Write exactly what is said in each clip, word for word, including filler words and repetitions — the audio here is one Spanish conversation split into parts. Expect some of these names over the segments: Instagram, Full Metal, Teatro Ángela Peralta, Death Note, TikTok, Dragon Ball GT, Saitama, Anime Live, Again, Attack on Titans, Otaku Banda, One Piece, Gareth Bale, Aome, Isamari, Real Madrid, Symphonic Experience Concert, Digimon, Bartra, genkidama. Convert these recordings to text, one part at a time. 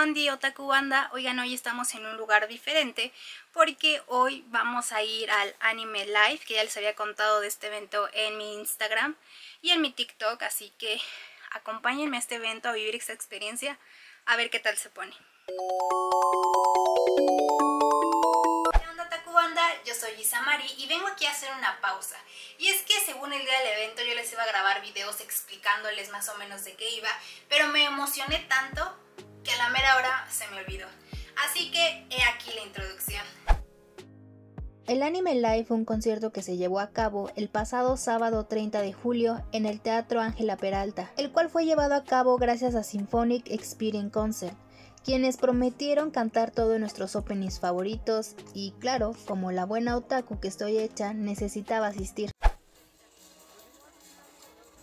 Kondy, Otaku Banda. Oigan, hoy estamos en un lugar diferente porque hoy vamos a ir al Anime Live, que ya les había contado de este evento en mi Instagram y en mi TikTok, así que acompáñenme a este evento, a vivir esta experiencia, a ver qué tal se pone. Yo soy Isamari y vengo aquí a hacer una pausa. Y es que según el día del evento yo les iba a grabar videos explicándoles más o menos de qué iba, pero me emocioné tanto que a la mera hora se me olvidó. Así que he aquí la introducción. El Anime Live fue un concierto que se llevó a cabo el pasado sábado treinta de julio en el Teatro Ángela Peralta, el cual fue llevado a cabo gracias a Symphonic Experience Concert, quienes prometieron cantar todos nuestros openings favoritos y claro, como la buena otaku que estoy hecha, necesitaba asistir.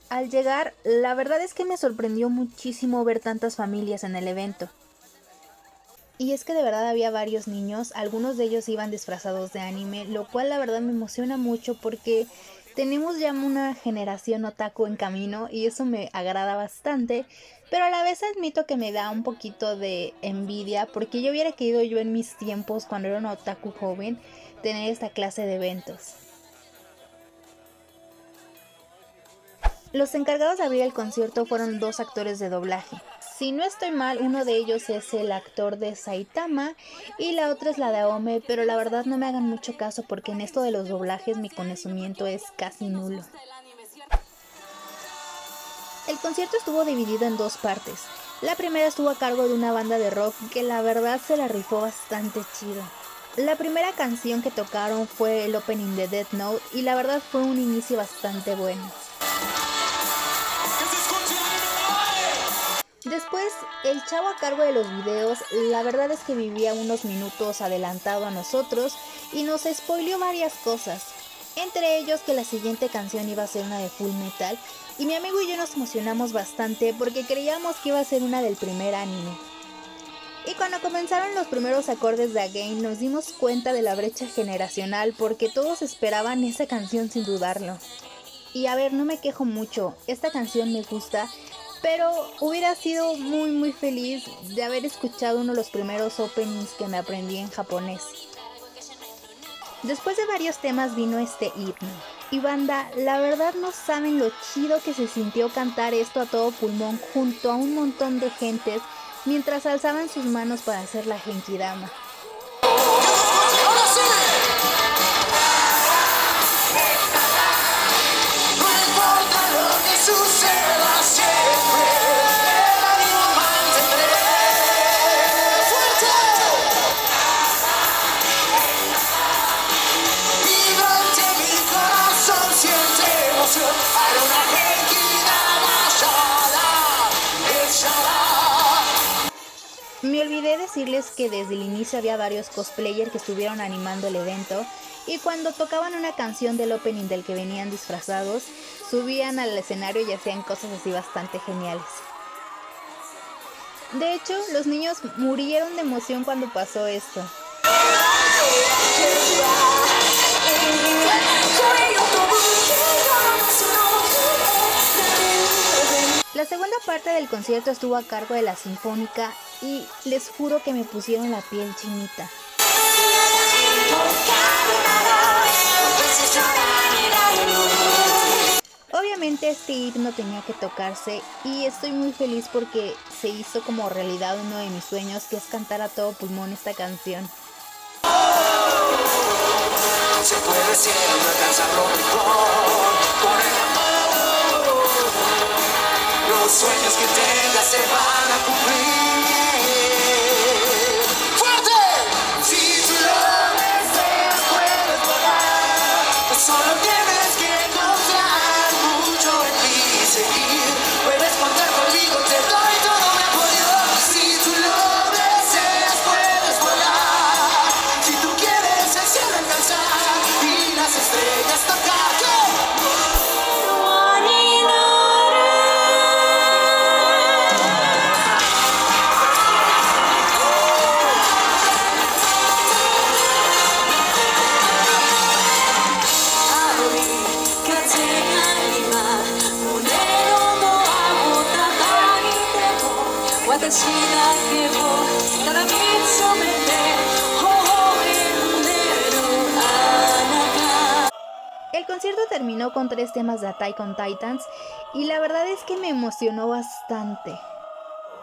Al llegar, la verdad es que me sorprendió muchísimo ver tantas familias en el evento. Y es que de verdad había varios niños, algunos de ellos iban disfrazados de anime, lo cual la verdad me emociona mucho porque tenemos ya una generación otaku en camino y eso me agrada bastante, pero a la vez admito que me da un poquito de envidia porque yo hubiera querido yo en mis tiempos, cuando era un otaku joven, tener esta clase de eventos. Los encargados de abrir el concierto fueron dos actores de doblaje. Si no estoy mal, uno de ellos es el actor de Saitama y la otra es la de Aome, pero la verdad no me hagan mucho caso porque en esto de los doblajes mi conocimiento es casi nulo. El concierto estuvo dividido en dos partes. La primera estuvo a cargo de una banda de rock que la verdad se la rifó bastante chido. La primera canción que tocaron fue el opening de Death Note y la verdad fue un inicio bastante bueno. Después, el chavo a cargo de los videos, la verdad es que vivía unos minutos adelantado a nosotros y nos spoileó varias cosas. Entre ellos que la siguiente canción iba a ser una de Full Metal y mi amigo y yo nos emocionamos bastante porque creíamos que iba a ser una del primer anime. Y cuando comenzaron los primeros acordes de Again nos dimos cuenta de la brecha generacional porque todos esperaban esa canción sin dudarlo. Y a ver, no me quejo mucho, esta canción me gusta, pero hubiera sido muy muy feliz de haber escuchado uno de los primeros openings que me aprendí en japonés. Después de varios temas vino este himno. Y banda, la verdad no saben lo chido que se sintió cantar esto a todo pulmón junto a un montón de gentes mientras alzaban sus manos para hacer la genkidama. Me olvidé decirles que desde el inicio había varios cosplayers que estuvieron animando el evento y cuando tocaban una canción del opening del que venían disfrazados, subían al escenario y hacían cosas así bastante geniales. De hecho, los niños murieron de emoción cuando pasó esto. La segunda parte del concierto estuvo a cargo de la Sinfónica y les juro que me pusieron la piel chinita. Obviamente este himno tenía que tocarse y estoy muy feliz porque se hizo como realidad uno de mis sueños, que es cantar a todo pulmón esta canción. Se puede siempre alcanzar lo mejor con el amor. Los sueños que tengas se van a cumplir. terminó con tres temas de Attack on Titans y la verdad es que me emocionó bastante.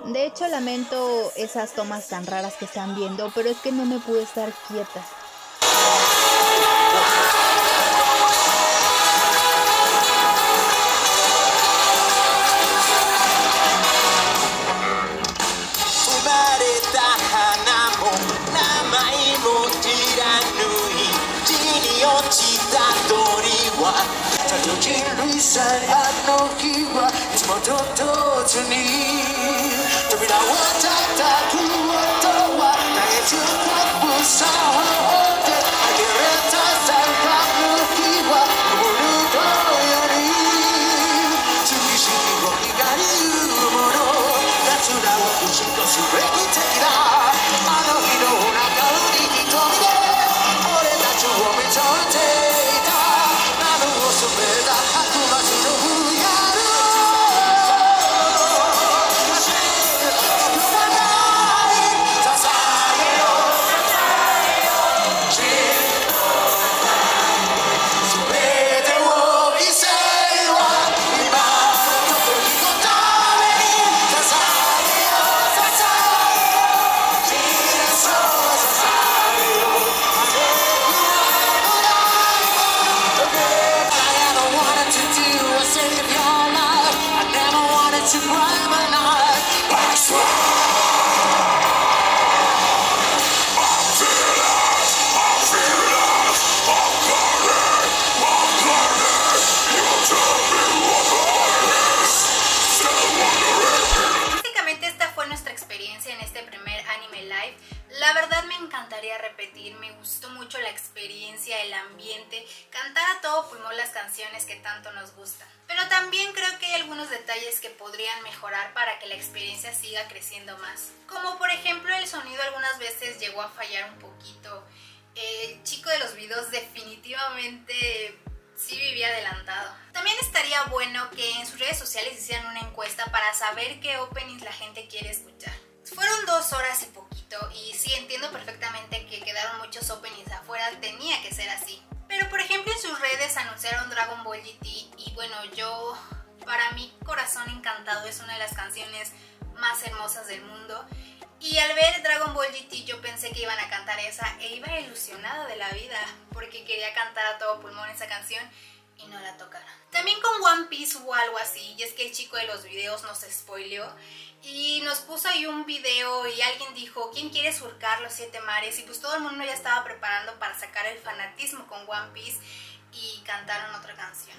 De hecho, lamento esas tomas tan raras que están viendo, pero es que no me pude estar quieta. La verdad me encantaría repetir, me gustó mucho la experiencia, el ambiente, cantar a todo pulmón las canciones que tanto nos gustan. Pero también creo que hay algunos detalles que podrían mejorar para que la experiencia siga creciendo más. Como por ejemplo el sonido algunas veces llegó a fallar un poquito. El chico de los videos definitivamente sí vivía adelantado. También estaría bueno que en sus redes sociales hicieran una encuesta para saber qué openings la gente quiere escuchar. Fueron dos horas y poquito y sí entiendo perfectamente que quedaron muchos openings afuera, tenía que ser así. Pero por ejemplo en sus redes anunciaron Dragon Ball G T y bueno, yo, para mí Corazón Encantado es una de las canciones más hermosas del mundo. Y al ver Dragon Ball G T yo pensé que iban a cantar esa e iba ilusionada de la vida porque quería cantar a todo pulmón esa canción. Y no la tocaron. También con One Piece o algo así, y es que el chico de los videos nos spoileó y nos puso ahí un video y alguien dijo ¿quién quiere surcar los siete mares? Y pues todo el mundo ya estaba preparando para sacar el fanatismo con One Piece y cantaron otra canción.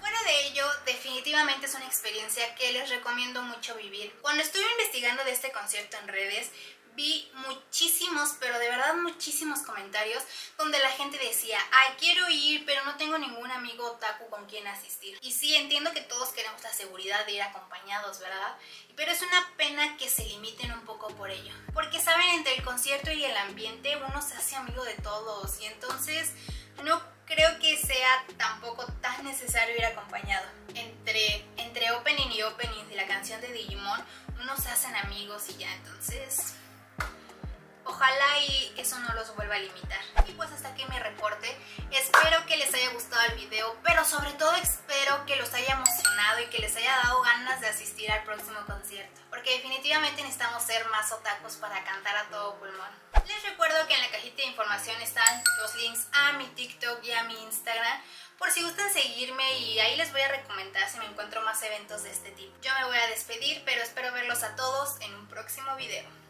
Fuera de ello, definitivamente es una experiencia que les recomiendo mucho vivir. Cuando estuve investigando de este concierto en redes, vi muchísimos, pero de verdad muchísimos comentarios donde la gente decía, ay, quiero ir, pero no tengo ningún amigo otaku con quien asistir. Y sí, entiendo que todos queremos la seguridad de ir acompañados, ¿verdad? Pero es una pena que se limiten un poco por ello. Porque, ¿saben? Entre el concierto y el ambiente, uno se hace amigo de todos. Y entonces, no creo que sea tampoco tan necesario ir acompañado. Entre, entre opening y opening de la canción de Digimon, uno se hacen amigos y ya, entonces... Ojalá y eso no los vuelva a limitar. Y pues hasta aquí mi reporte. Espero que les haya gustado el video, pero sobre todo espero que los haya emocionado y que les haya dado ganas de asistir al próximo concierto. Porque definitivamente necesitamos ser más otakus para cantar a todo pulmón. Les recuerdo que en la cajita de información están los links a mi TikTok y a mi Instagram, por si gustan seguirme y ahí les voy a recomendar si me encuentro más eventos de este tipo. Yo me voy a despedir, pero espero verlos a todos en un próximo video.